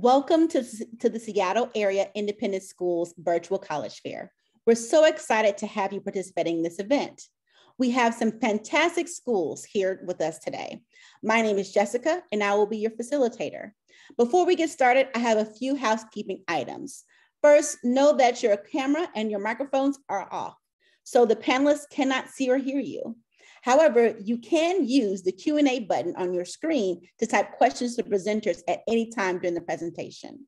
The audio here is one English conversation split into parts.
Welcome to the Seattle Area Independent Schools Virtual College Fair. We're so excited to have you participating in this event. We have some fantastic schools here with us today. My name is Jessica, and I will be your facilitator. Before we get started, I have a few housekeeping items. First, know that your camera and your microphones are off, so the panelists cannot see or hear you. However, you can use the Q&A button on your screen to type questions to presenters at any time during the presentation.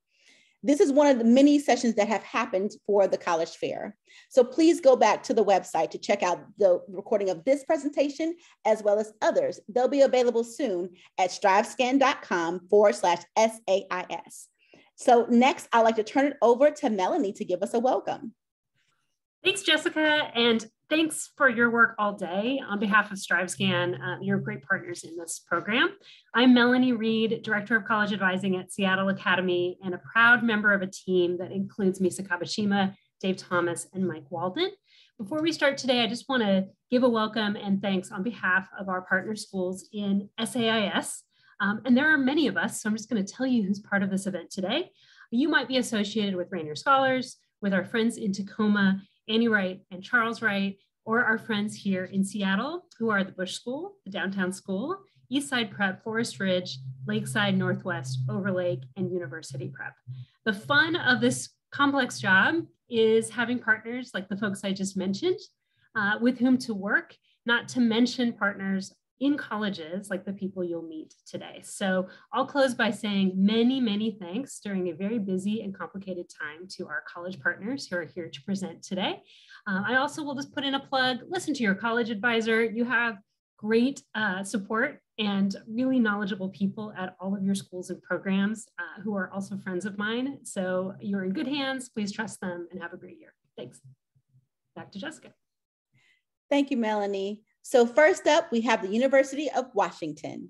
This is one of the many sessions that have happened for the college fair. So please go back to the website to check out the recording of this presentation, as well as others. They'll be available soon at strivescan.com/SAIS. So next, I'd like to turn it over to Melanie to give us a welcome. Thanks, Jessica, and thanks for your work all day. On behalf of StriveScan, you're great partners in this program. I'm Melanie Reed, Director of College Advising at Seattle Academy, and a proud member of a team that includes Misa Kabashima, Dave Thomas, and Mike Walden. Before we start today, I just want to give a welcome and thanks on behalf of our partner schools in SAIS. And there are many of us, so I'm just going to tell you who's part of this event today. You might be associated with Rainier Scholars, with our friends in Tacoma, Annie Wright and Charles Wright, or our friends here in Seattle, who are the Bush School, the Downtown School, Eastside Prep, Forest Ridge, Lakeside Northwest, Overlake, and University Prep. The fun of this complex job is having partners like the folks I just mentioned, with whom to work, not to mention partners in colleges like the people you'll meet today. So I'll close by saying many, many thanks during a very busy and complicated time to our college partners who are here to present today. I also will just put in a plug, listen to your college advisor. You have great support and really knowledgeable people at all of your schools and programs who are also friends of mine. So you're in good hands, please trust them and have a great year. Thanks. Back to Jessica. Thank you, Melanie. So first up, we have the University of Washington.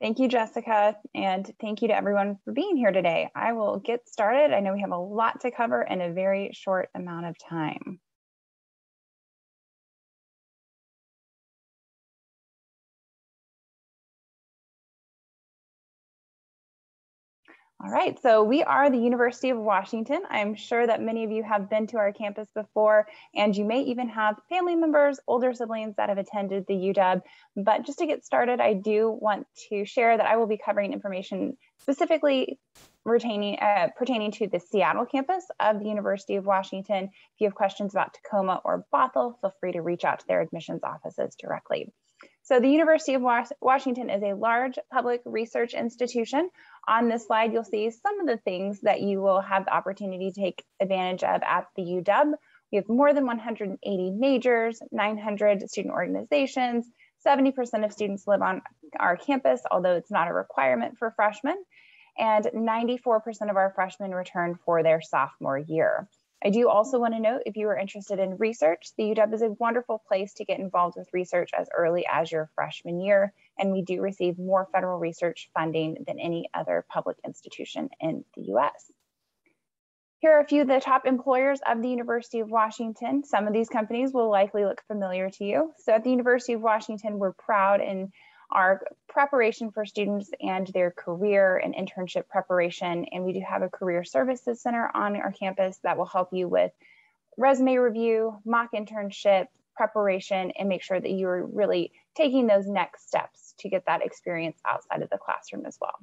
Thank you, Jessica, and thank you to everyone for being here today. I will get started. I know we have a lot to cover in a very short amount of time. All right, so we are the University of Washington. I'm sure that many of you have been to our campus before, and you may even have family members, older siblings that have attended the UW. But just to get started, I do want to share that I will be covering information specifically pertaining to the Seattle campus of the University of Washington. If you have questions about Tacoma or Bothell, feel free to reach out to their admissions offices directly. So the University of Washington is a large public research institution. On this slide, you'll see some of the things that you will have the opportunity to take advantage of at the UW. We have more than 180 majors, 900 student organizations, 70% of students live on our campus, although it's not a requirement for freshmen, and 94% of our freshmen return for their sophomore year. I do also want to note, if you are interested in research, the UW is a wonderful place to get involved with research as early as your freshman year, and we do receive more federal research funding than any other public institution in the US. Here are a few of the top employers of the University of Washington. Some of these companies will likely look familiar to you. So at the University of Washington, we're proud in our preparation for students and their career and internship preparation. And we do have a career services center on our campus that will help you with resume review, mock internship, preparation, and make sure that you're really taking those next steps to get that experience outside of the classroom as well.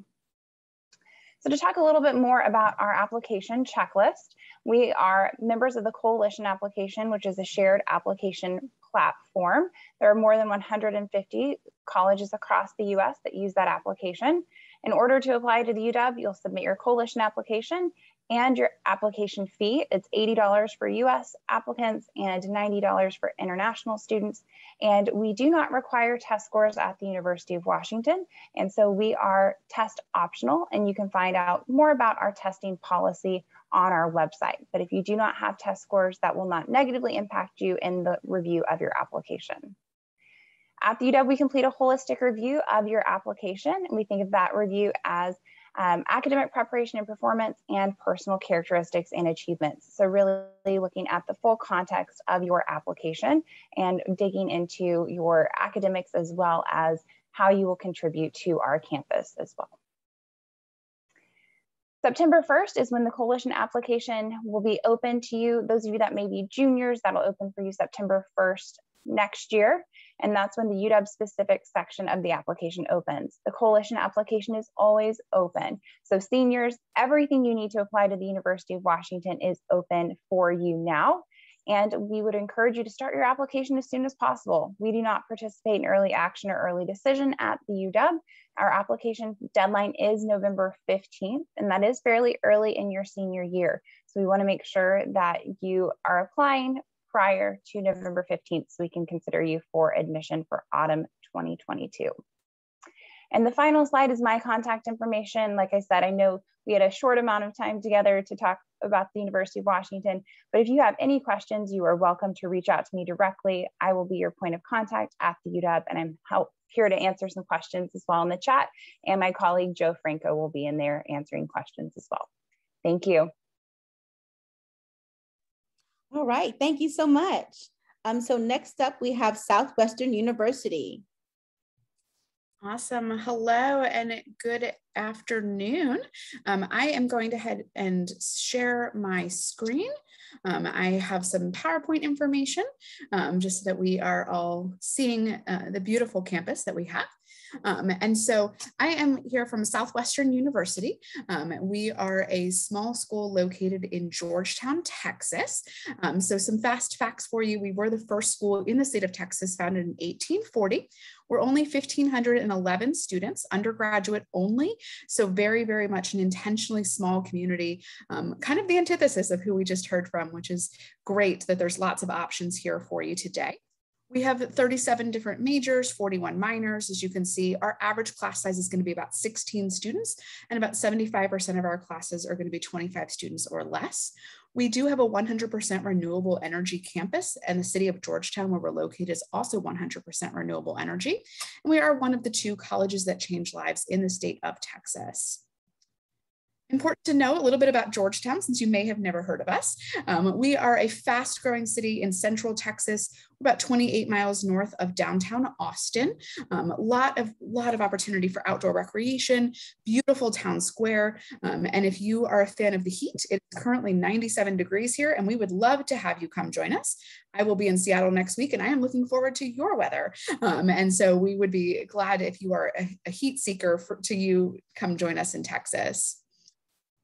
So to talk a little bit more about our application checklist, we are members of the Coalition application, which is a shared application platform. There are more than 150 colleges across the US that use that application. In order to apply to the UW, you'll submit your coalition application and your application fee. It's $80 for US applicants and $90 for international students. And we do not require test scores at the University of Washington. And so we are test optional, and you can find out more about our testing policy on our website. But if you do not have test scores, that will not negatively impact you in the review of your application. At the UW, we complete a holistic review of your application, and we think of that review as academic preparation and performance and personal characteristics and achievements. So really looking at the full context of your application and digging into your academics as well as how you will contribute to our campus as well. September 1st is when the coalition application will be open to you. Those of you that may be juniors, that'll open for you September 1st next year. And that's when the UW specific section of the application opens. The coalition application is always open. So seniors, everything you need to apply to the University of Washington is open for you now. And we would encourage you to start your application as soon as possible. We do not participate in early action or early decision at the UW. Our application deadline is November 15th, and that is fairly early in your senior year. So we want to make sure that you are applying prior to November 15th so we can consider you for admission for autumn 2022. And the final slide is my contact information. Like I said, I know we had a short amount of time together to talk about the University of Washington, but if you have any questions, you are welcome to reach out to me directly. I will be your point of contact at the UW, and I'm here to answer some questions as well in the chat, and my colleague Joe Franco will be in there answering questions as well. Thank you. All right, thank you so much. So next up we have Southwestern University. Awesome. Hello and good afternoon. I am going to head and share my screen. I have some PowerPoint information just so that we are all seeing the beautiful campus that we have. And so I am here from Southwestern University. We are a small school located in Georgetown, Texas. So some fast facts for you. We were the first school in the state of Texas, founded in 1840. We're only 1,511 students, undergraduate only. So very, very much an intentionally small community, kind of the antithesis of who we just heard from, which is great that there's lots of options here for you today. We have 37 different majors, 41 minors. As you can see, our average class size is going to be about 16 students, and about 75% of our classes are going to be 25 students or less. We do have a 100% renewable energy campus, and the city of Georgetown, where we're located, is also 100% renewable energy. And we are one of the two colleges that change lives in the state of Texas. Important to know a little bit about Georgetown, since you may have never heard of us. We are a fast-growing city in central Texas, about 28 miles north of downtown Austin. A lot of opportunity for outdoor recreation, beautiful town square. And if you are a fan of the heat, it's currently 97 degrees here, and we would love to have you come join us. I will be in Seattle next week, and I am looking forward to your weather. And so we would be glad if you are a heat seeker to come join us in Texas.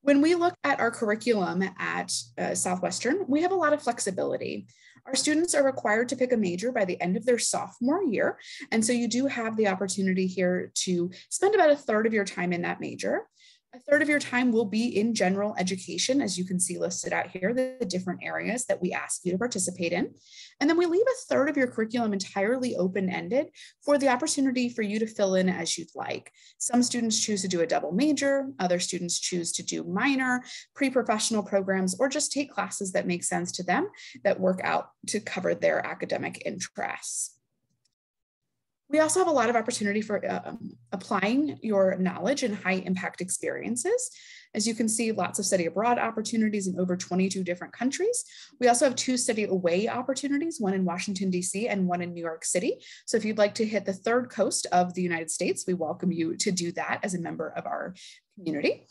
When we look at our curriculum at Southwestern, we have a lot of flexibility. Our students are required to pick a major by the end of their sophomore year. And so you do have the opportunity here to spend about a third of your time in that major. A third of your time will be in general education, as you can see listed out here, the different areas that we ask you to participate in. And then we leave a third of your curriculum entirely open-ended for the opportunity for you to fill in as you'd like. Some students choose to do a double major, other students choose to do minor, pre-professional programs, or just take classes that make sense to them that work out to cover their academic interests. We also have a lot of opportunity for applying your knowledge in high impact experiences. As you can see, lots of study abroad opportunities in over 22 different countries. We also have two study away opportunities, one in Washington, DC, and one in New York City. So if you'd like to hit the third coast of the United States, we welcome you to do that as a member of our community.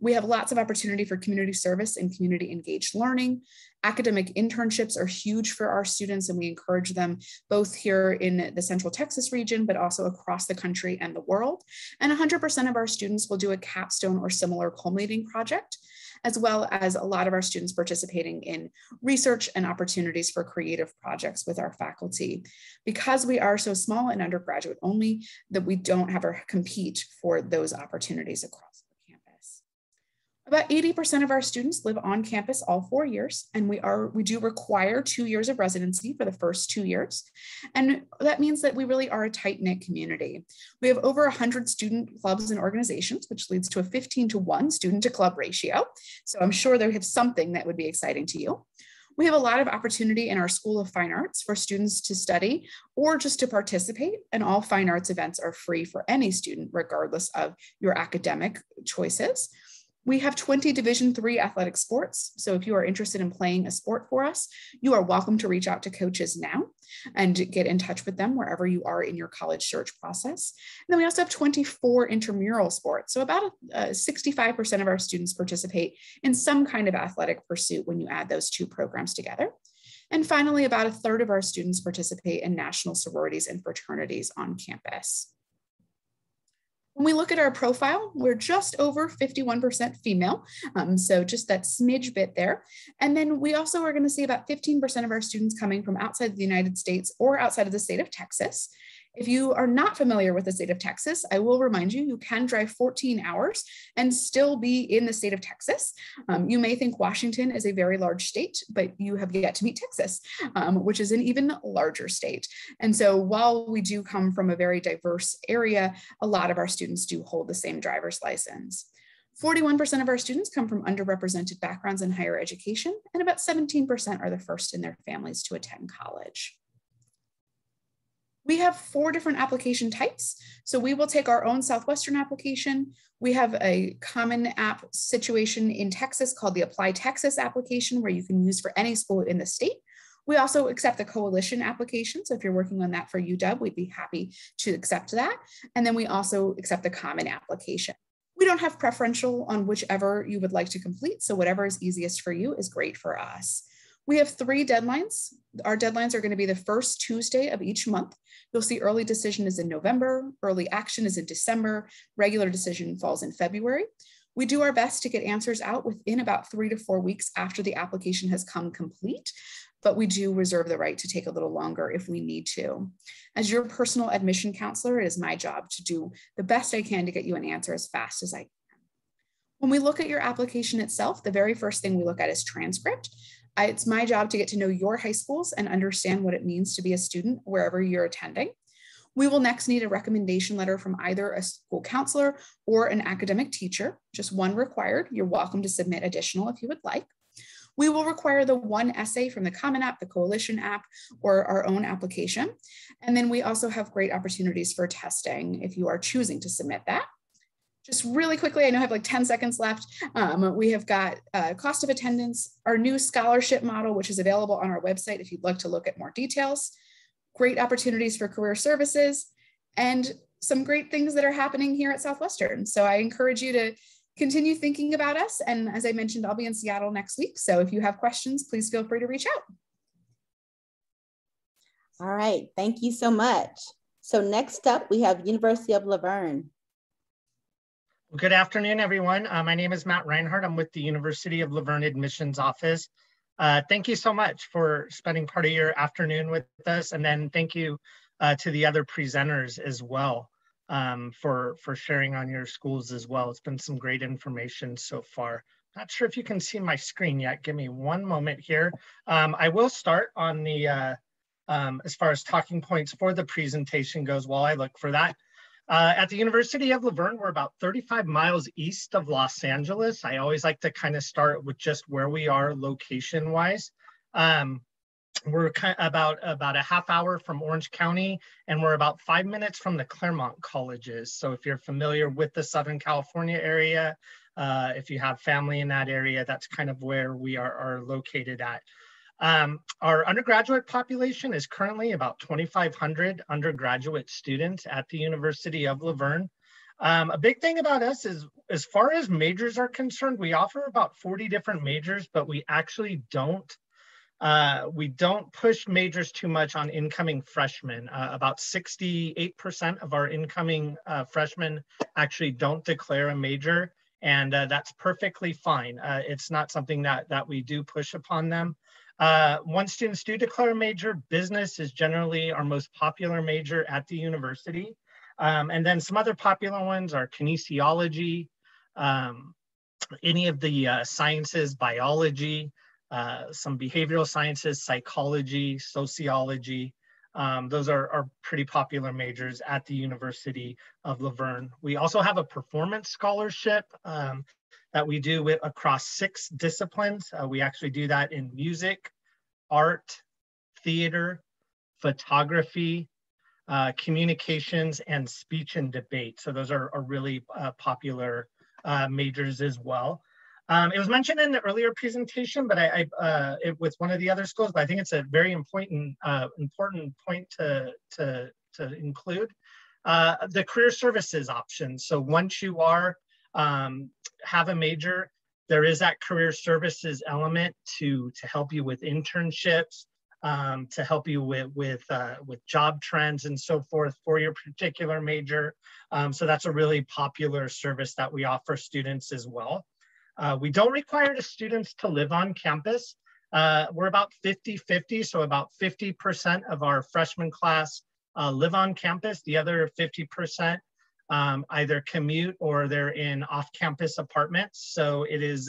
We have lots of opportunity for community service and community engaged learning. Academic internships are huge for our students, and we encourage them both here in the Central Texas region, but also across the country and the world. And 100% of our students will do a capstone or similar culminating project, as well as a lot of our students participating in research and opportunities for creative projects with our faculty. Because we are so small and undergraduate only, that we don't have to compete for those opportunities across the campus. About 80% of our students live on campus all 4 years, and we do require 2 years of residency for the first 2 years. And that means that we really are a tight-knit community. We have over 100 student clubs and organizations, which leads to a 15-to-1 student to club ratio. So I'm sure they have something that would be exciting to you. We have a lot of opportunity in our School of Fine Arts for students to study or just to participate, and all fine arts events are free for any student, regardless of your academic choices. We have 20 Division III athletic sports. So if you are interested in playing a sport for us, you are welcome to reach out to coaches now and get in touch with them wherever you are in your college search process. And then we also have 24 intramural sports. So about 65% of our students participate in some kind of athletic pursuit when you add those two programs together. And finally, about a third of our students participate in national sororities and fraternities on campus. When we look at our profile, we're just over 51% female, so just that smidge bit there. And then we also are going to see about 15% of our students coming from outside of the United States or outside of the state of Texas. If you are not familiar with the state of Texas, I will remind you, you can drive 14 hours and still be in the state of Texas. You may think Washington is a very large state, but you have yet to meet Texas, which is an even larger state. And so while we do come from a very diverse area, a lot of our students do hold the same driver's license. 41% of our students come from underrepresented backgrounds in higher education, and about 17% are the first in their families to attend college. We have 4 different application types. So we will take our own Southwestern application. We have a common app situation in Texas called the Apply Texas application, where you can use for any school in the state. We also accept the coalition application. So if you're working on that for UW, we'd be happy to accept that. And then we also accept the common application. We don't have preferential on whichever you would like to complete. So whatever is easiest for you is great for us. We have 3 deadlines. Our deadlines are going to be the first Tuesday of each month. You'll see early decision is in November, early action is in December, regular decision falls in February. We do our best to get answers out within about 3 to 4 weeks after the application has come complete, but we do reserve the right to take a little longer if we need to. As your personal admission counselor, it is my job to do the best I can to get you an answer as fast as I can. When we look at your application itself, the very first thing we look at is transcript. It's my job to get to know your high schools and understand what it means to be a student wherever you're attending. We will next need a recommendation letter from either a school counselor or an academic teacher, just one required. You're welcome to submit additional if you would like. We will require the 1 essay from the Common App, the Coalition App, or our own application. And then we also have great opportunities for testing if you are choosing to submit that. Just really quickly, I know I have like 10 seconds left. We have got cost of attendance, our new scholarship model, which is available on our website if you'd like to look at more details, great opportunities for career services, and some great things that are happening here at Southwestern. So I encourage you to continue thinking about us. And as I mentioned, I'll be in Seattle next week. So if you have questions, please feel free to reach out. All right, thank you so much. So next up, we have University of La Verne. Good afternoon, everyone. My name is Matt Reinhardt. I'm with the University of La Verne Admissions Office. Thank you so much for spending part of your afternoon with us. And then thank you to the other presenters as well for sharing on your schools as well. It's been some great information so far. Not sure if you can see my screen yet. Give me one moment here. I will start on the, as far as talking points for the presentation goes while I look for that. At the University of La Verne, we're about 35 miles east of Los Angeles. I always like to kind of start with just where we are location-wise. We're about a half hour from Orange County, and we're about 5 minutes from the Claremont Colleges. So if you're familiar with the Southern California area, if you have family in that area, that's kind of where we are located at. Our undergraduate population is currently about 2,500 undergraduate students at the University of La Verne. A big thing about us is, as far as majors are concerned, we offer about 40 different majors, but we actually don't push majors too much on incoming freshmen. About 68% of our incoming freshmen actually don't declare a major, and that's perfectly fine. It's not something that we do push upon them. Once students do declare a major, business is generally our most popular major at the university. And then some other popular ones are kinesiology, any of the sciences, biology, some behavioral sciences, psychology, sociology. Those are pretty popular majors at the University of La Verne. We also have a performance scholarship that we do across 6 disciplines. We actually do that in music, art, theater, photography, communications, and speech and debate. So those are really popular majors as well. It was mentioned in the earlier presentation, but with one of the other schools, but I think it's a very important point to include. The career services option. So once you have a major, there is that career services element to help you with internships, to help you with job trends and so forth for your particular major. So that's a really popular service that we offer students as well. We don't require the students to live on campus. We're about 50-50, so about 50% of our freshman class live on campus. The other 50% either commute or they're in off-campus apartments. So it is,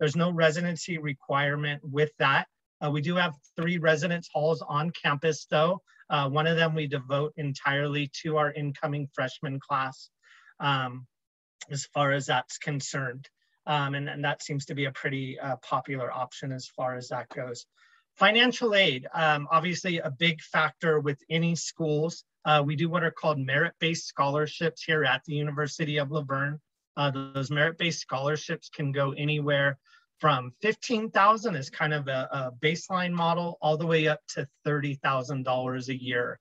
there's no residency requirement with that. We do have 3 residence halls on campus though. One of them we devote entirely to our incoming freshman class as far as that's concerned. And that seems to be a pretty popular option as far as that goes. Financial aid, obviously a big factor with any schools. We do what are called merit-based scholarships here at the University of La Verne. Those merit-based scholarships can go anywhere from $15,000 is kind of a baseline model all the way up to $30,000 a year.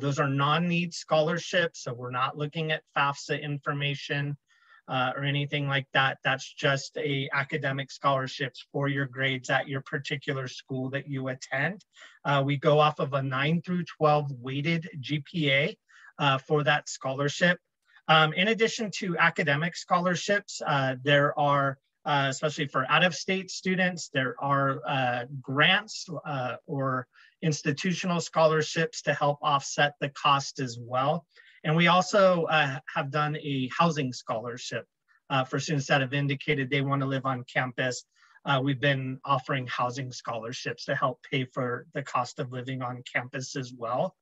Those are non-need scholarships, so we're not looking at FAFSA information or anything like that. That's just academic scholarships for your grades at your particular school that you attend. We go off of a 9 through 12 weighted GPA for that scholarship. In addition to academic scholarships, there are especially for out-of-state students, there are grants or institutional scholarships to help offset the cost as well. And we also have done a housing scholarship for students that have indicated they want to live on campus. We've been offering housing scholarships to help pay for the cost of living on campus as well.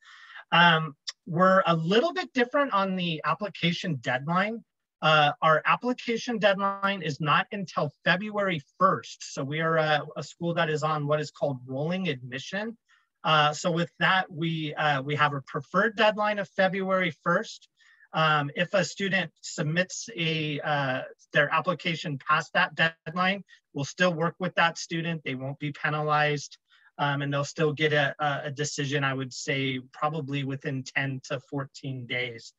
We're a little bit different on the application deadline. Our application deadline is not until February 1st. So we are a school that is on what is called rolling admission. So with that, we have a preferred deadline of February 1st. If a student submits their application past that deadline, we'll still work with that student. They won't be penalized and they'll still get a decision, I would say, probably within 10 to 14 days.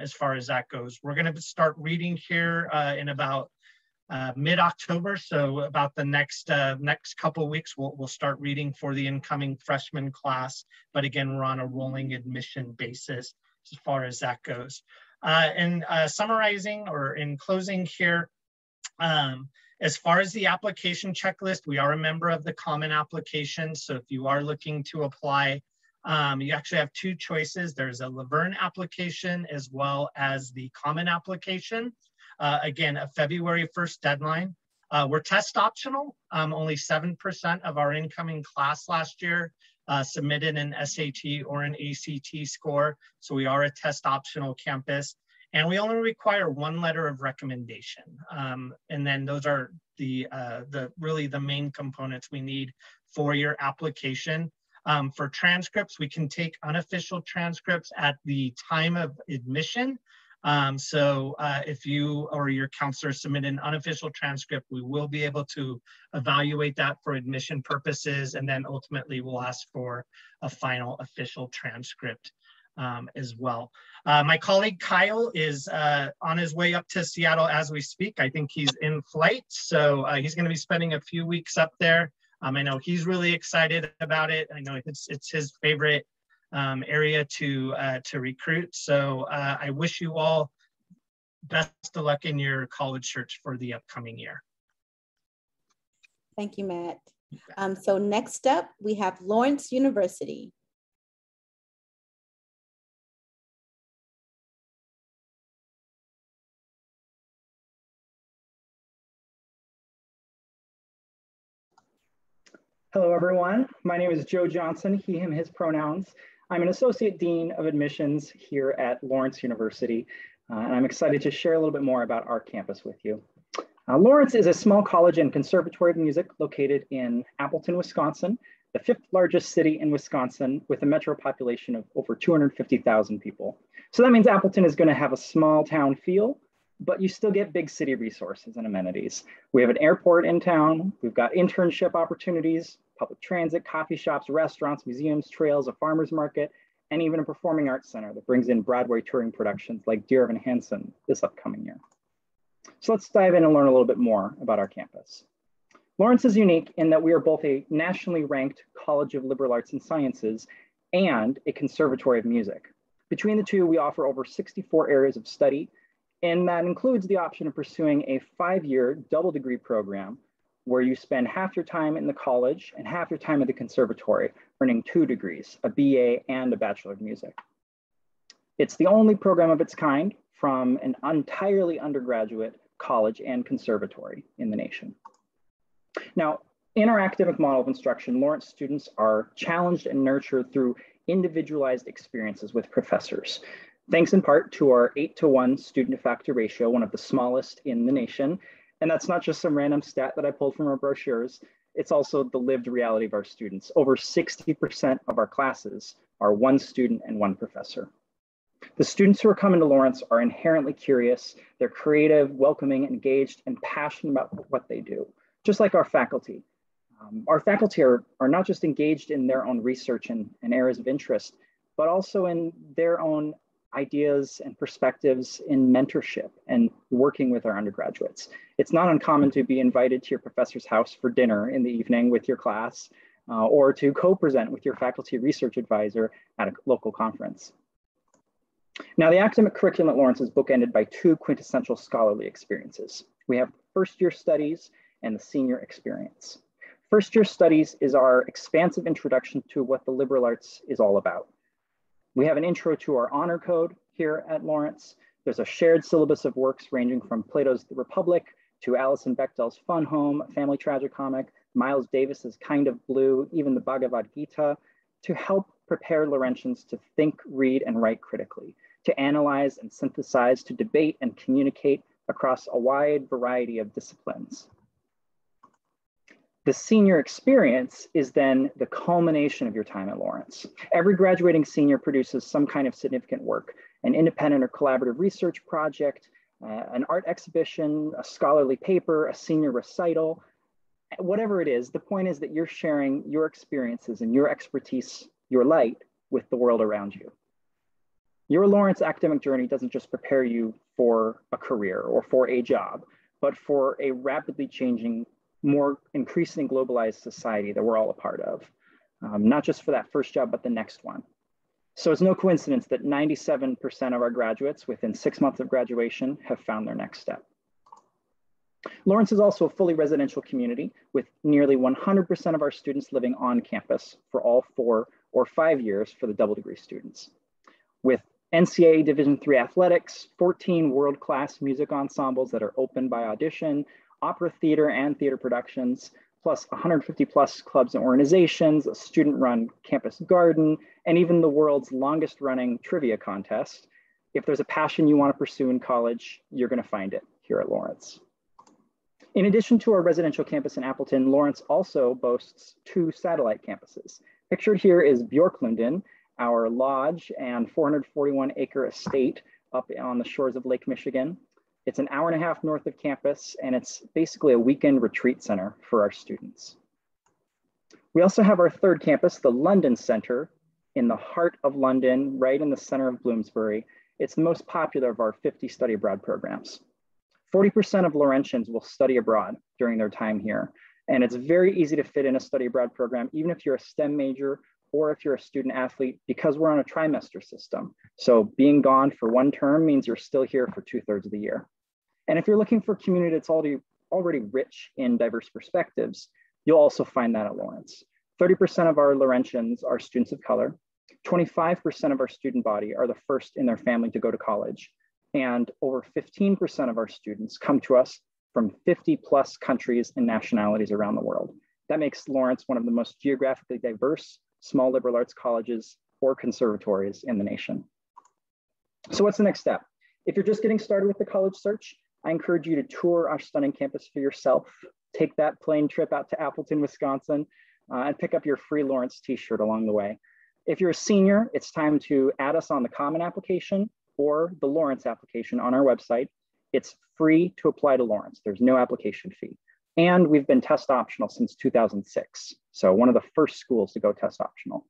As far as that goes. We're gonna start reading here in about mid-October. So about the next couple weeks, we'll start reading for the incoming freshman class. But again, we're on a rolling admission basis as far as that goes. And summarizing or in closing here, as far as the application checklist, we are a member of the Common Application. So if you are looking to apply, you actually have 2 choices. There's a La Verne application as well as the Common Application. Again, a February 1st deadline. We're test optional. Only 7% of our incoming class last year submitted an SAT or an ACT score. So we are a test optional campus. And we only require 1 letter of recommendation. And then those are really the main components we need for your application. For transcripts, we can take unofficial transcripts at the time of admission. So if you or your counselor submit an unofficial transcript, we will be able to evaluate that for admission purposes. And then ultimately we'll ask for a final official transcript as well. My colleague Kyle is on his way up to Seattle as we speak. I think he's in flight. So he's gonna be spending a few weeks up there. I know he's really excited about it. I know it's his favorite area to recruit. So I wish you all best of luck in your college search for the upcoming year. Thank you, Matt. So next up, we have Lawrence University. Hello, everyone. My name is Joe Johnson, he, him, his pronouns. I'm an Associate Dean of Admissions here at Lawrence University, and I'm excited to share a little bit more about our campus with you. Lawrence is a small college and conservatory of music located in Appleton, Wisconsin, the 5th largest city in Wisconsin with a metro population of over 250,000 people. So that means Appleton is going to have a small town feel, but you still get big city resources and amenities. We have an airport in town. We've got internship opportunities, public transit, coffee shops, restaurants, museums, trails, a farmer's market, and even a performing arts center that brings in Broadway touring productions like Dear Evan Hansen this upcoming year. So let's dive in and learn a little bit more about our campus. Lawrence is unique in that we are both a nationally ranked College of Liberal Arts and Sciences and a Conservatory of Music. Between the two, we offer over 64 areas of study, and that includes the option of pursuing a 5-year double degree program where you spend half your time in the college and half your time at the conservatory, earning 2 degrees, a BA and a Bachelor of Music. It's the only program of its kind from an entirely undergraduate college and conservatory in the nation. Now, in our academic model of instruction, Lawrence students are challenged and nurtured through individualized experiences with professors. Thanks in part to our 8-to-1 student-to-faculty ratio, one of the smallest in the nation. And that's not just some random stat that I pulled from our brochures. It's also the lived reality of our students. Over 60% of our classes are 1 student and 1 professor. The students who are coming to Lawrence are inherently curious. They're creative, welcoming, engaged, and passionate about what they do, just like our faculty. Our faculty are not just engaged in their own research and areas of interest, but also in their own ideas and perspectives in mentorship and working with our undergraduates. It's not uncommon to be invited to your professor's house for dinner in the evening with your class or to co-present with your faculty research advisor at a local conference. Now, the academic curriculum at Lawrence is bookended by 2 quintessential scholarly experiences. We have first-year studies and the senior experience. First-year studies is our expansive introduction to what the liberal arts is all about. We have an intro to our honor code here at Lawrence. There's a shared syllabus of works ranging from Plato's The Republic to Alison Bechdel's Fun Home, family tragicomic, Miles Davis's Kind of Blue, even the Bhagavad Gita, to help prepare Laurentians to think, read, and write critically, to analyze and synthesize, to debate and communicate across a wide variety of disciplines. The senior experience is then the culmination of your time at Lawrence. Every graduating senior produces some kind of significant work, an independent or collaborative research project, an art exhibition, a scholarly paper, a senior recital, whatever it is. The point is that you're sharing your experiences and your expertise, your light, with the world around you. Your Lawrence academic journey doesn't just prepare you for a career or for a job, but for a rapidly changing, more increasingly globalized society that we're all a part of, not just for that first job, but the next one. So it's no coincidence that 97% of our graduates within 6 months of graduation have found their next step. Lawrence is also a fully residential community with nearly 100% of our students living on campus for all 4 or 5 years for the double degree students. With NCAA Division III athletics, 14 world-class music ensembles that are open by audition, opera theater and theater productions, plus 150+ clubs and organizations, a student-run campus garden, and even the world's longest running trivia contest. If there's a passion you want to pursue in college, you're going to find it here at Lawrence. In addition to our residential campus in Appleton, Lawrence also boasts 2 satellite campuses. Pictured here is Bjorklunden, our lodge and 441-acre estate up on the shores of Lake Michigan. It's an hour and a half north of campus, and it's basically a weekend retreat center for our students. We also have our third campus, the London Center, in the heart of London, right in the center of Bloomsbury. It's the most popular of our 50 study abroad programs. 40% of Laurentians will study abroad during their time here, and it's very easy to fit in a study abroad program, even if you're a STEM major or if you're a student athlete, because we're on a trimester system. So being gone for 1 term means you're still here for 2/3 of the year. And if you're looking for a community that's already rich in diverse perspectives, you'll also find that at Lawrence. 30% of our Laurentians are students of color. 25% of our student body are the first in their family to go to college. And over 15% of our students come to us from 50+ countries and nationalities around the world. That makes Lawrence one of the most geographically diverse small liberal arts colleges or conservatories in the nation. So what's the next step? If you're just getting started with the college search, I encourage you to tour our stunning campus for yourself, take that plane trip out to Appleton, Wisconsin, and pick up your free Lawrence t-shirt along the way. If you're a senior, it's time to add us on the Common application or the Lawrence application on our website It's free to apply to Lawrence. There's no application fee. And we've been test optional since 2006. So one of the first schools to go test optional.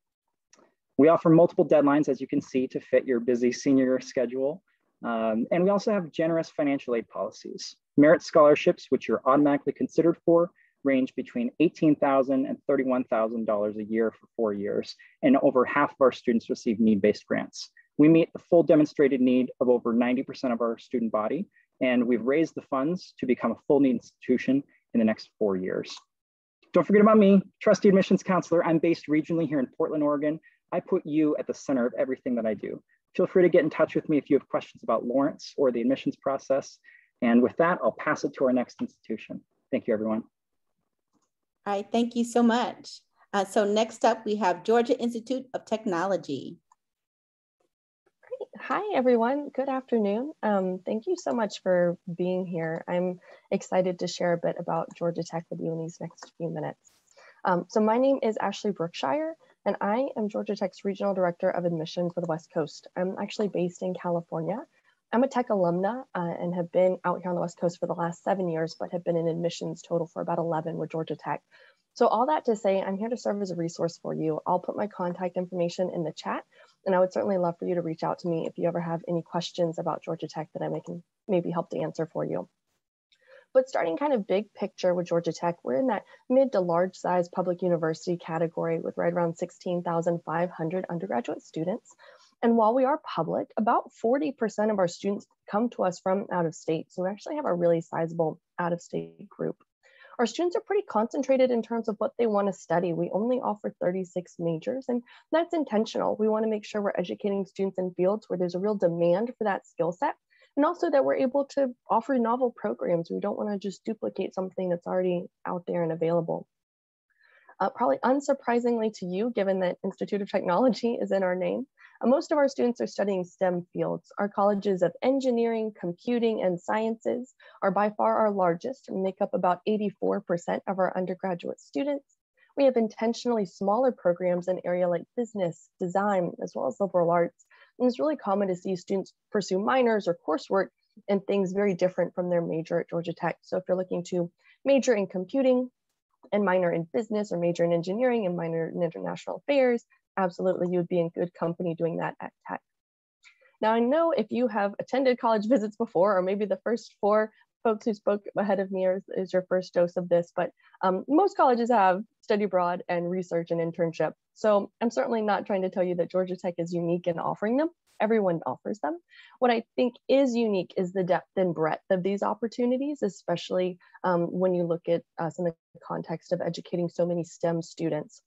We offer multiple deadlines, as you can see, to fit your busy senior schedule. And we also have generous financial aid policies. Merit scholarships, which you're automatically considered for, range between $18,000 and $31,000 a year for 4 years. And over half of our students receive need-based grants. We meet the full demonstrated need of over 90% of our student body. And we've raised the funds to become a full need institution in the next 4 years. Don't forget about me, trusty admissions counselor. I'm based regionally here in Portland, Oregon. I put you at the center of everything that I do. Feel free to get in touch with me if you have questions about Lawrence or the admissions process. And with that, I'll pass it to our next institution. Thank you, everyone. All right, thank you so much. So next up, we have Georgia Institute of Technology. Great. Hi, everyone. Good afternoon. Thank you so much for being here. I'm excited to share a bit about Georgia Tech with you in these next few minutes. So my name is Ashley Brookshire, and I am Georgia Tech's Regional Director of Admission for the West Coast. I'm actually based in California. I'm a Tech alumna and have been out here on the West Coast for the last 7 years, but have been in admissions total for about 11 with Georgia Tech. So all that to say, I'm here to serve as a resource for you. I'll put my contact information in the chat, and I would certainly love for you to reach out to me if you ever have any questions about Georgia Tech that I can maybe help to answer for you. But starting kind of big picture with Georgia Tech, we're in that mid to large size public university category with right around 16,500 undergraduate students. And while we are public, about 40% of our students come to us from out of state. So we actually have a really sizable out of state group. Our students are pretty concentrated in terms of what they want to study. We only offer 36 majors, and that's intentional. We want to make sure we're educating students in fields where there's a real demand for that skill set, and also that we're able to offer novel programs. We don't want to just duplicate something that's already out there and available. Probably unsurprisingly to you, given that Institute of Technology is in our name, most of our students are studying STEM fields. Our colleges of engineering, computing, and sciences are by far our largest and make up about 84% of our undergraduate students. We have intentionally smaller programs in areas like business, design, as well as liberal arts. And it's really common to see students pursue minors or coursework in things very different from their major at Georgia Tech. So if you're looking to major in computing and minor in business, or major in engineering and minor in international affairs, absolutely, you would be in good company doing that at Tech. Now, I know if you have attended college visits before, or maybe the first four folks who spoke ahead of me is your first dose of this, but most colleges have study abroad and research and internship. So I'm certainly not trying to tell you that Georgia Tech is unique in offering them. Everyone offers them. What I think is unique is the depth and breadth of these opportunities, especially when you look at us in the context of educating so many STEM students.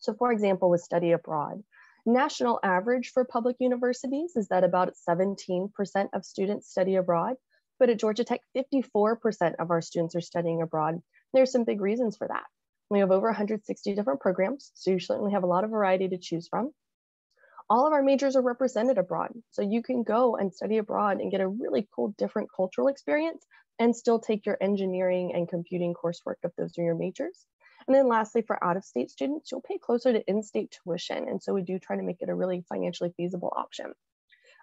So for example, with study abroad, national average for public universities is that about 17% of students study abroad, but at Georgia Tech, 54% of our students are studying abroad. There's some big reasons for that. We have over 160 different programs, so you certainly have a lot of variety to choose from. All of our majors are represented abroad, so you can go and study abroad and get a really cool, different cultural experience and still take your engineering and computing coursework if those are your majors. And then lastly, for out-of-state students, you'll pay closer to in-state tuition. And so we do try to make it a really financially feasible option.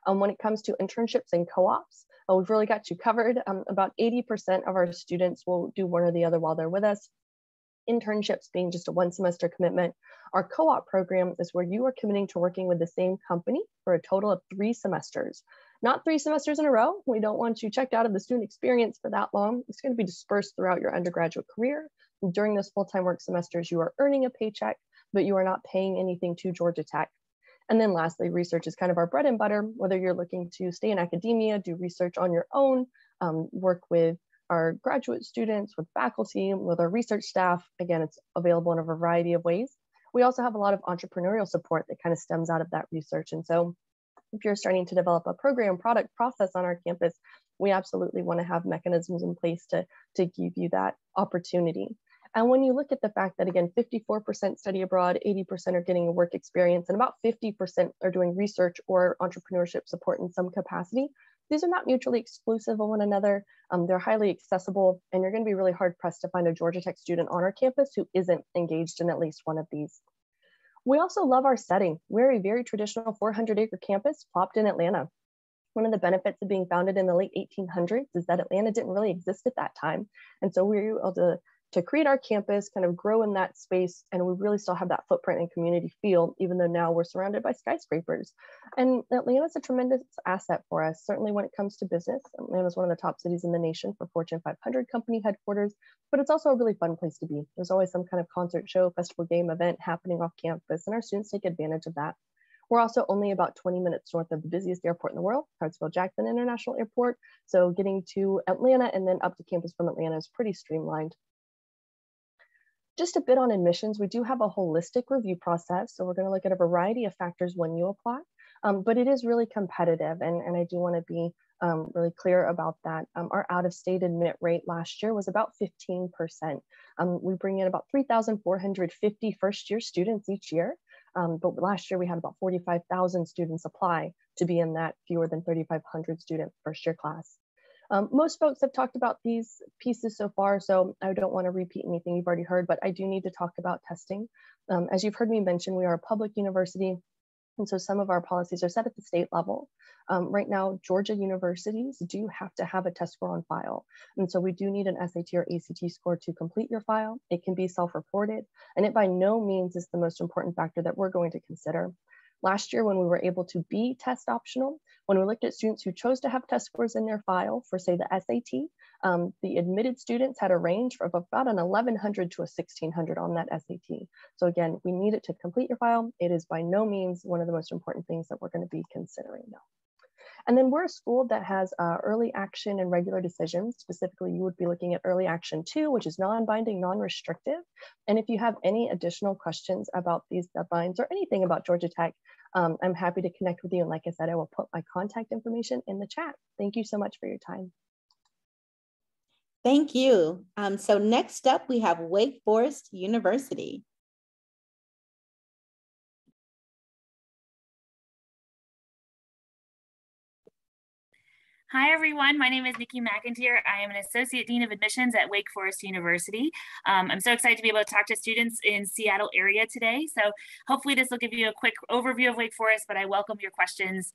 When it comes to internships and co-ops, we've really got you covered. About 80% of our students will do one or the other while they're with us. Internships being just a one-semester commitment. Our co-op program is where you are committing to working with the same company for a total of 3 semesters. Not 3 semesters in a row. We don't want you checked out of the student experience for that long. It's going to be dispersed throughout your undergraduate career. During those full-time work semesters, you are earning a paycheck, but you are not paying anything to Georgia Tech. And then lastly, research is kind of our bread and butter, whether you're looking to stay in academia, do research on your own, work with our graduate students, with faculty, with our research staff. Again, it's available in a variety of ways. We also have a lot of entrepreneurial support that kind of stems out of that research. And so if you're starting to develop a program, product, process on our campus, we absolutely want to have mechanisms in place to give you that opportunity. And when you look at the fact that, again, 54% study abroad, 80% are getting a work experience, and about 50% are doing research or entrepreneurship support in some capacity, these are not mutually exclusive of one another. They're highly accessible, and you're going to be really hard pressed to find a Georgia Tech student on our campus who isn't engaged in at least one of these. We also love our setting. We're a very traditional 400-acre campus plopped in Atlanta. One of the benefits of being founded in the late 1800s is that Atlanta didn't really exist at that time. And so we were able to create our campus, kind of grow in that space. And we really still have that footprint and community feel, even though now we're surrounded by skyscrapers. And Atlanta is a tremendous asset for us. Certainly when it comes to business, Atlanta is one of the top cities in the nation for Fortune 500 company headquarters, but it's also a really fun place to be. There's always some kind of concert, show, festival, game, event happening off campus, and our students take advantage of that. We're also only about 20 minutes north of the busiest airport in the world, Hartsfield-Jackson International Airport. So getting to Atlanta and then up to campus from Atlanta is pretty streamlined. Just a bit on admissions, we do have a holistic review process. So we're going to look at a variety of factors when you apply, but it is really competitive. And I do want to be really clear about that. Our out-of-state admit rate last year was about 15%. We bring in about 3,450 first-year students each year. But last year we had about 45,000 students apply to be in that fewer than 3,500 student first year class. Most folks have talked about these pieces so far, so I don't want to repeat anything you've already heard, but I do need to talk about testing. As you've heard me mention, we are a public university, and so some of our policies are set at the state level. Right now, Georgia universities do have to have a test score on file. And so we do need an SAT or ACT score to complete your file. It can be self-reported, and it by no means is the most important factor that we're going to consider. Last year, when we were able to be test optional, when we looked at students who chose to have test scores in their file for, say, the SAT, the admitted students had a range of about an 1,100 to a 1,600 on that SAT. So again, we need it to complete your file. It is by no means one of the most important things that we're going to be considering now. And then we're a school that has early action and regular decisions. Specifically, you would be looking at early action 2, which is non-binding, non-restrictive. And if you have any additional questions about these deadlines or anything about Georgia Tech, I'm happy to connect with you. And like I said, I will put my contact information in the chat. Thank you so much for your time. Thank you. So next up, we have Wake Forest University. Hi, everyone. My name is Nikki McIntyre. I am an Associate Dean of Admissions at Wake Forest University. I'm so excited to be able to talk to students in Seattle area today. So hopefully this will give you a quick overview of Wake Forest, but I welcome your questions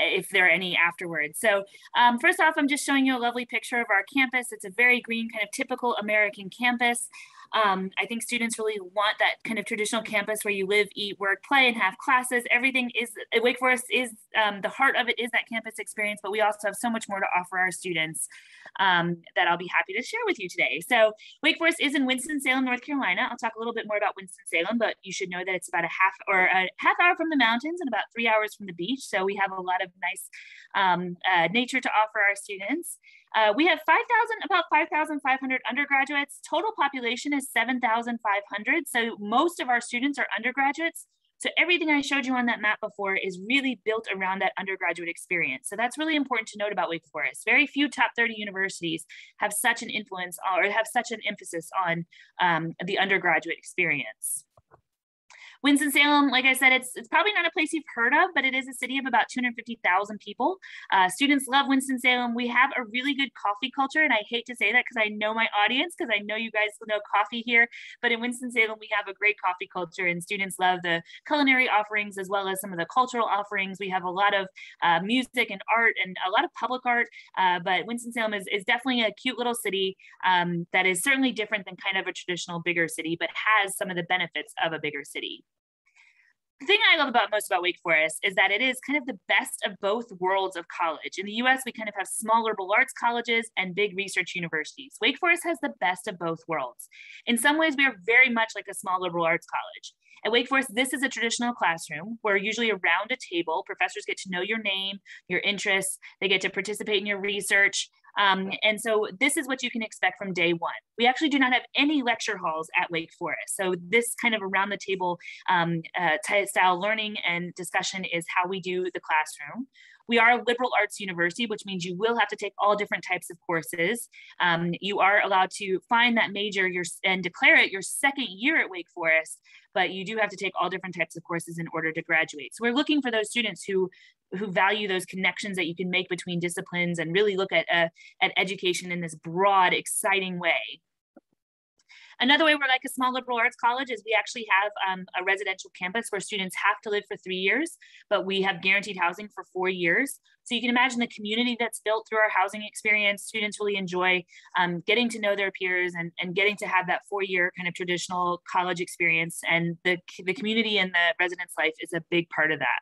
if there are any afterwards. So first off, I'm just showing you a lovely picture of our campus. It's a very green, kind of typical American campus. I think students really want that kind of traditional campus where you live, eat, work, play, and have classes. Everything is, Wake Forest is, the heart of it is that campus experience, but we also have so much more to offer our students that I'll be happy to share with you today. So Wake Forest is in Winston-Salem, North Carolina. I'll talk a little bit more about Winston-Salem, but you should know that it's about a half hour from the mountains and about 3 hours from the beach. So we have a lot of nice nature to offer our students. We have about 5,500 undergraduates. Total population is 7,500. So most of our students are undergraduates. So everything I showed you on that map before is really built around that undergraduate experience. So that's really important to note about Wake Forest. Very few top 30 universities have such an influence or have such an emphasis on the undergraduate experience. Winston-Salem, like I said, it's probably not a place you've heard of, but it is a city of about 250,000 people. Students love Winston-Salem. We have a really good coffee culture, and I hate to say that because I know my audience, because I know you guys know coffee here, but in Winston-Salem, we have a great coffee culture, and students love the culinary offerings as well as some of the cultural offerings. We have a lot of music and art and a lot of public art, but Winston-Salem is definitely a cute little city that is certainly different than kind of a traditional bigger city, but has some of the benefits of a bigger city. The thing I love most about Wake Forest is that it is kind of the best of both worlds of college. In the US, we kind of have small liberal arts colleges and big research universities. Wake Forest has the best of both worlds. In some ways, we are very much like a small liberal arts college. At Wake Forest, this is a traditional classroom where usually around a table, professors get to know your name, your interests, they get to participate in your research. And so this is what you can expect from day one. We actually do not have any lecture halls at Wake Forest. So this kind of around the table style learning and discussion is how we do the classroom. We are a liberal arts university, which means you will have to take all different types of courses. You are allowed to find that major and declare it your second year at Wake Forest, but you do have to take all different types of courses in order to graduate. So we're looking for those students who value those connections that you can make between disciplines and really look at education in this broad, exciting way. Another way we're like a small liberal arts college is we actually have a residential campus where students have to live for 3 years, but we have guaranteed housing for 4 years. So you can imagine the community that's built through our housing experience. Students really enjoy getting to know their peers and getting to have that 4-year kind of traditional college experience. And the community and the residence life is a big part of that.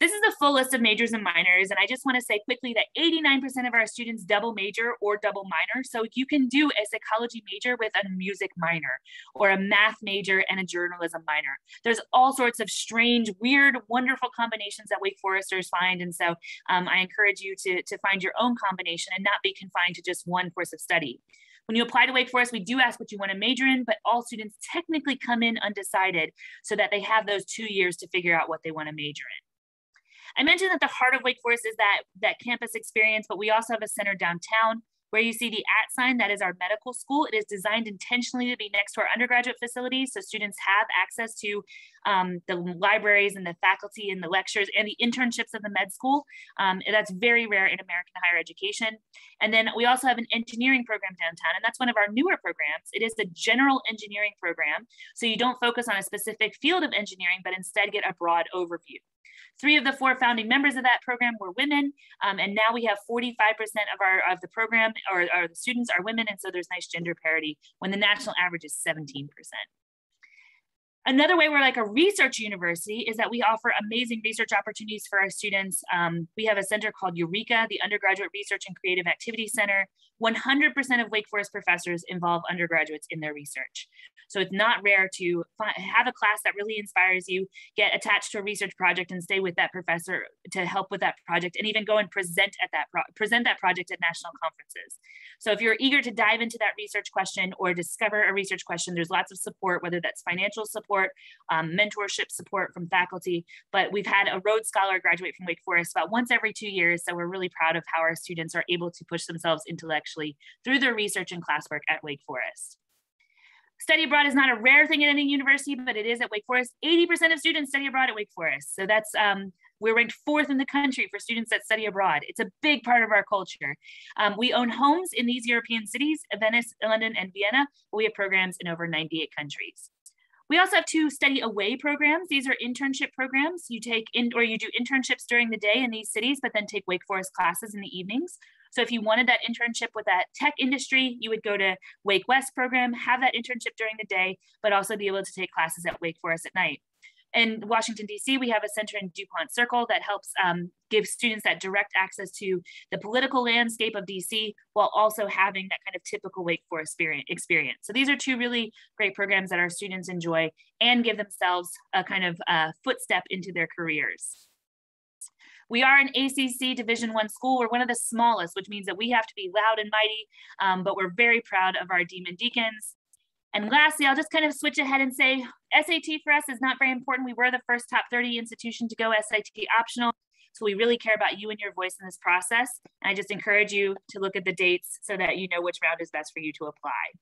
This is a full list of majors and minors. And I just want to say quickly that 89% of our students double major or double minor. So you can do a psychology major with a music minor or a math major and a journalism minor. There's all sorts of strange, weird, wonderful combinations that Wake Foresters find. And so I encourage you to find your own combination and not be confined to just one course of study. When you apply to Wake Forest, we do ask what you want to major in, but all students technically come in undecided so that they have those 2 years to figure out what they want to major in. I mentioned that the heart of Wake Forest is that campus experience, but we also have a center downtown where you see the @ sign, that is our medical school. It is designed intentionally to be next to our undergraduate facilities, so students have access to the libraries and the faculty and the lectures and the internships of the med school. That's very rare in American higher education. And then we also have an engineering program downtown, and that's one of our newer programs. It is a general engineering program, so you don't focus on a specific field of engineering, but instead get a broad overview. 3 of the 4 founding members of that program were women, and now we have 45% of the program or the students are women, and so there's nice gender parity when the national average is 17%. Another way we're like a research university is that we offer amazing research opportunities for our students. We have a center called Eureka, the Undergraduate Research and Creative Activity Center. 100% of Wake Forest professors involve undergraduates in their research. So it's not rare to have a class that really inspires you, get attached to a research project and stay with that professor to help with that project and even go and present that project at national conferences. So if you're eager to dive into that research question or discover a research question, there's lots of support, whether that's financial support, mentorship support from faculty, but we've had a Rhodes Scholar graduate from Wake Forest about once every 2 years. So we're really proud of how our students are able to push themselves intellectually through their research and classwork at Wake Forest. Study abroad is not a rare thing at any university, but it is at Wake Forest. 80% of students study abroad at Wake Forest. So that's, we're ranked 4th in the country for students that study abroad. It's a big part of our culture. We own homes in these European cities, Venice, London, and Vienna. We have programs in over 98 countries. We also have 2 study away programs. These are internship programs. You take in, or you do internships during the day in these cities, but then take Wake Forest classes in the evenings. So if you wanted that internship with that tech industry, you would go to Wake West program, have that internship during the day, but also be able to take classes at Wake Forest at night. In Washington, DC, we have a center in DuPont Circle that helps give students that direct access to the political landscape of DC while also having that kind of typical Wake Forest experience. So these are 2 really great programs that our students enjoy and give themselves a kind of footstep into their careers. We are an ACC Division I school. We're one of the smallest, which means that we have to be loud and mighty, but we're very proud of our dean and deacons. And lastly, I'll just kind of switch ahead and say SAT for us is not very important. We were the first top 30 institution to go SAT optional. So we really care about you and your voice in this process. And I just encourage you to look at the dates so that you know which round is best for you to apply.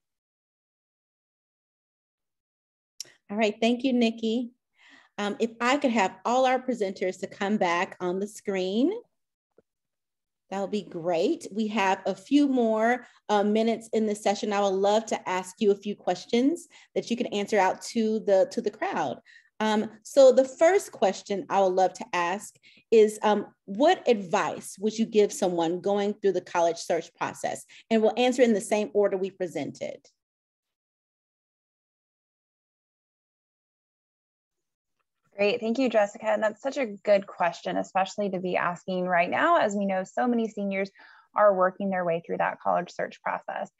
All right, thank you, Nikki. If I could have all our presenters to come back on the screen, that'll be great. We have a few more minutes in this session. I would love to ask you a few questions that you can answer out to the crowd. So the first question I would love to ask is, what advice would you give someone going through the college search process? And we'll answer in the same order we presented. Great, thank you, Jessica. And that's such a good question, especially to be asking right now, as we know so many seniors are working their way through that college search process.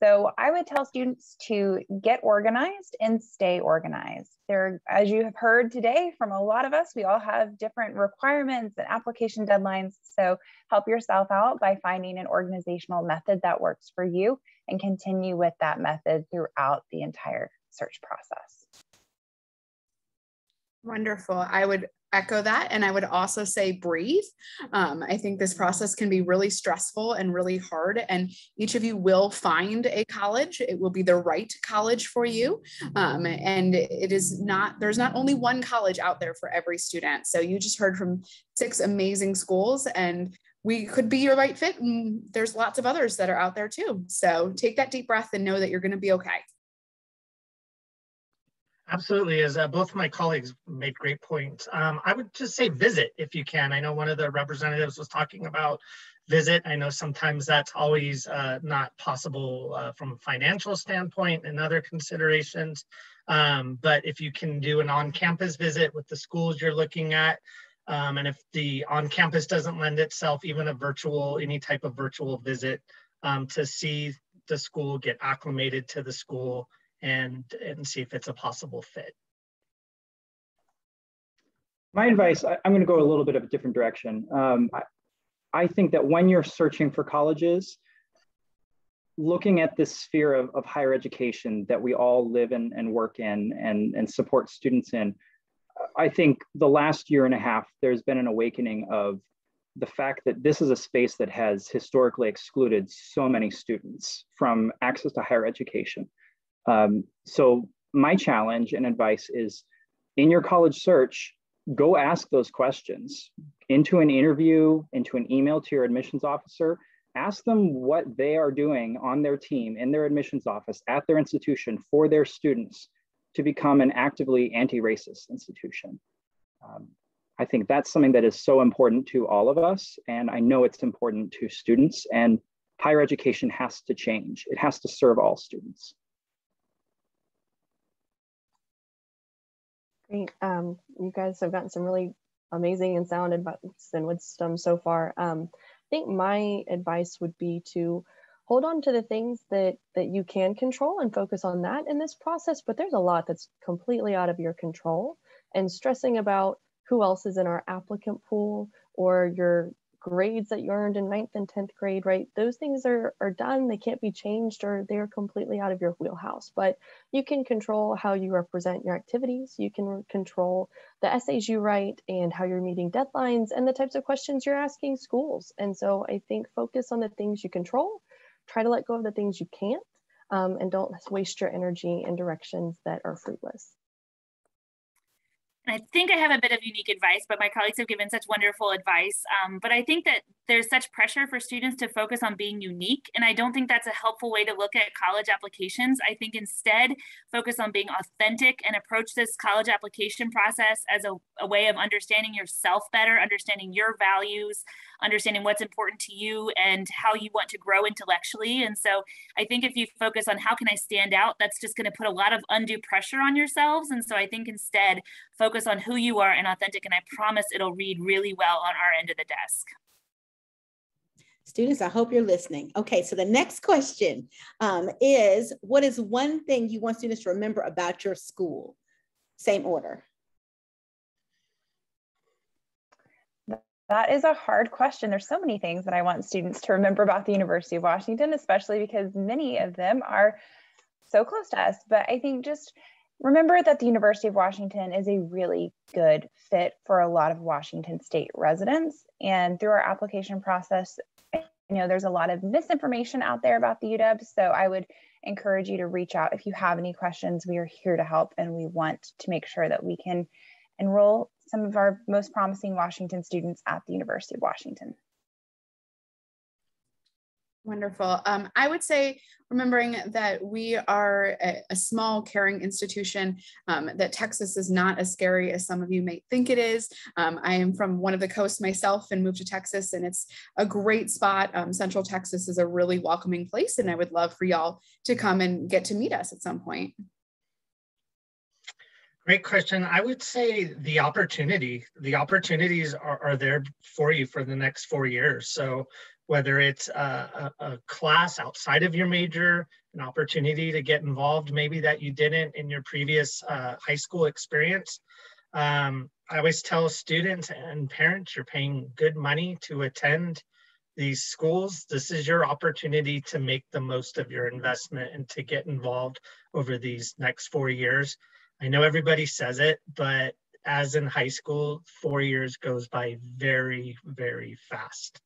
So I would tell students to get organized and stay organized. There, as you have heard today from a lot of us, we all have different requirements and application deadlines. So help yourself out by finding an organizational method that works for you and continue with that method throughout the entire search process. Wonderful. I would echo that. And I would also say breathe. I think this process can be really stressful and really hard, and each of you will find a college. It will be the right college for you. And it is not, there's not only one college out there for every student. So you just heard from 6 amazing schools, and we could be your right fit. And there's lots of others that are out there too. So take that deep breath and know that you're going to be okay. Absolutely, as both of my colleagues made great points. I would just say visit if you can. I know one of the representatives was talking about visit. I know sometimes that's always not possible from a financial standpoint and other considerations. But if you can do an on-campus visit with the schools you're looking at, and if the on-campus doesn't lend itself, even a virtual, any type of virtual visit to see the school, get acclimated to the school, and see if it's a possible fit. My advice, I'm going to go a little bit of a different direction. I think that when you're searching for colleges, looking at this sphere of higher education that we all live in and work in and support students in, I think the last year and a half, there's been an awakening of the fact that this is a space that has historically excluded so many students from access to higher education. So my challenge and advice is, in your college search, go ask those questions into an interview, into an email to your admissions officer. Ask them what they are doing on their team, in their admissions office, at their institution, for their students to become an actively anti-racist institution. I think that's something that is so important to all of us, and I know it's important to students, and higher education has to change. It has to serve all students. Great. You guys have gotten some really amazing and sound advice and wisdom so far. I think my advice would be to hold on to the things that you can control and focus on that in this process, but there's a lot that's completely out of your control, and stressing about who else is in our applicant pool or your grades that you earned in 9th and 10th grade, right? Those things are done, they can't be changed, or they're completely out of your wheelhouse, but you can control how you represent your activities. You can control the essays you write and how you're meeting deadlines and the types of questions you're asking schools. And so I think focus on the things you control, try to let go of the things you can't, and don't waste your energy in directions that are fruitless. I think I have a bit of unique advice, but my colleagues have given such wonderful advice. But I think that there's such pressure for students to focus on being unique, and I don't think that's a helpful way to look at college applications. I think instead, focus on being authentic and approach this college application process as a way of understanding yourself better, understanding your values, understanding what's important to you and how you want to grow intellectually. And so I think if you focus on how can I stand out, that's just going to put a lot of undue pressure on yourselves. And so I think instead, focus on who you are and authentic, and I promise it'll read really well on our end of the desk. Students, I hope you're listening. Okay, so the next question is, what is one thing you want students to remember about your school? Same order. That is a hard question. There's so many things that I want students to remember about the University of Washington, especially because many of them are so close to us. But I think just remember that the University of Washington is a really good fit for a lot of Washington State residents. And through our application process, you know, there's a lot of misinformation out there about the UW, so I would encourage you to reach out if you have any questions. We are here to help, and we want to make sure that we can enroll some of our most promising Washington students at the University of Washington. Wonderful. I would say remembering that we are a small, caring institution, that Texas is not as scary as some of you may think it is. I am from one of the coasts myself and moved to Texas, and it's a great spot. Central Texas is a really welcoming place, and I would love for y'all to come and get to meet us at some point. Great question. I would say the opportunities are there for you for the next 4 years. So whether it's a class outside of your major, an opportunity to get involved maybe that you didn't in your previous high school experience. I always tell students and parents, you're paying good money to attend these schools. This is your opportunity to make the most of your investment and to get involved over these next 4 years. I know everybody says it, but as in high school, 4 years goes by very, very fast.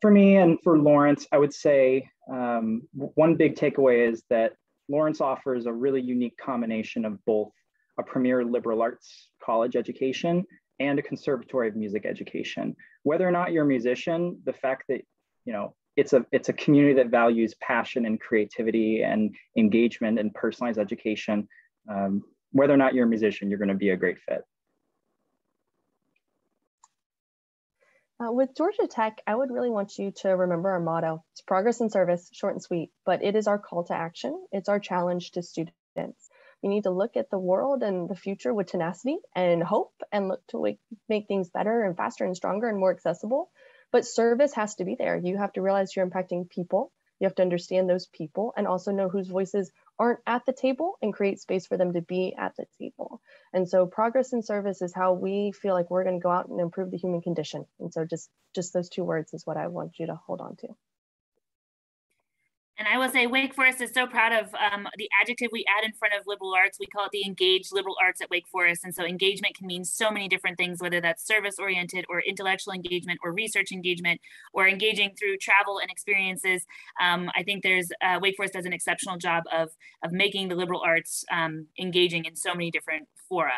For me and for Lawrence, I would say one big takeaway is that Lawrence offers a really unique combination of both a premier liberal arts college education and a conservatory of music education. Whether or not you're a musician, the fact that, you know, it's a community that values passion and creativity and engagement and personalized education. Whether or not you're a musician, you're going to be a great fit. With Georgia Tech, I would really want you to remember our motto. It's progress and service, short and sweet, but it is our call to action. It's our challenge to students. We need to look at the world and the future with tenacity and hope and look to make things better and faster and stronger and more accessible. But service has to be there. You have to realize you're impacting people. You have to understand those people and also know whose voices aren't at the table and create space for them to be at the table. And so progress and service is how we feel like we're going to go out and improve the human condition. And so just those two words is what I want you to hold on to. And I will say Wake Forest is so proud of the adjective we add in front of liberal arts. We call it the engaged liberal arts at Wake Forest. And so engagement can mean so many different things, whether that's service-oriented or intellectual engagement or research engagement or engaging through travel and experiences. I think there's Wake Forest does an exceptional job of making the liberal arts engaging in so many different fora.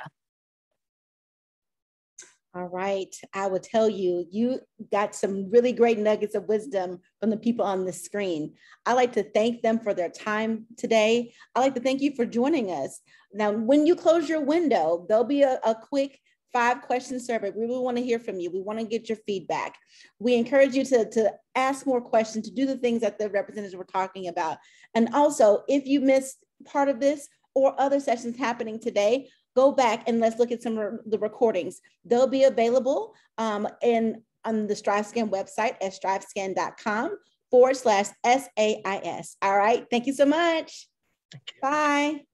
All right, I will tell you, you got some really great nuggets of wisdom from the people on the screen. I'd like to thank them for their time today. I'd like to thank you for joining us. Now, when you close your window, there'll be a quick 5-question survey. We really want to hear from you. We want to get your feedback. We encourage you to ask more questions, to do the things that the representatives were talking about. And also, if you missed part of this or other sessions happening today, go back and let's look at some of the recordings. They'll be available on the StriveScan website at strivescan.com/SAIS. All right. Thank you so much. Thank you. Bye.